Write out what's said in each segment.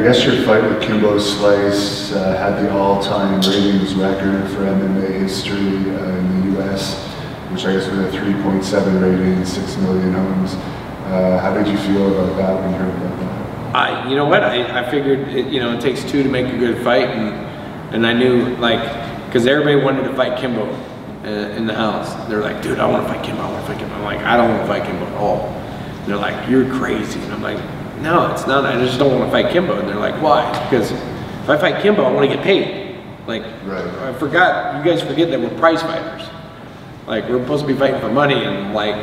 I guess your fight with Kimbo Slice had the all-time ratings record for MMA history in the US, which I guess was a 3.7 rating, 6 million homes. How did you feel about that when you heard about that? You know what, I figured, it takes two to make a good fight, and I knew, because everybody wanted to fight Kimbo in the house. They're like, dude, I want to fight Kimbo, I want to fight Kimbo. I'm like, I don't want to fight Kimbo at all. And they're like, you're crazy. And I'm like, no, it's not, I just don't want to fight Kimbo. And they're like, why? Because if I fight Kimbo, I want to get paid. Like, right. I forgot, you guys forget that we're prize fighters. Like, we're supposed to be fighting for money, and like,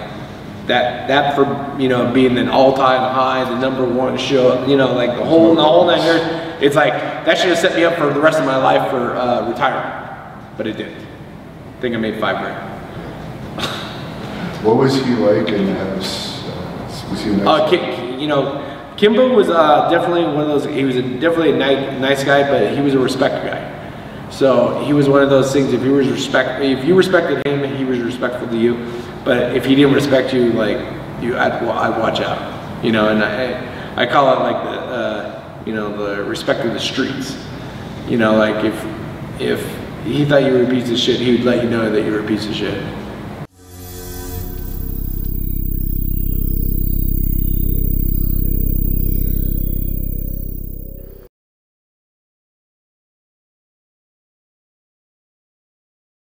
that for, being an all-time high, the #1 show, like the whole 9 years, it's like, that should have set me up for the rest of my life for retirement. But it didn't. I think I made $5 grand. What was he like in the house? Was he a nice guy? Kimbo was definitely one of those, he was definitely a nice guy, but he was a respect guy. So he was one of those things, if you respected him, he was respectful to you. But if he didn't respect you, I'd watch out, and I call it like the, the respect of the streets. Like if he thought you were a piece of shit, he would let you know that you were a piece of shit.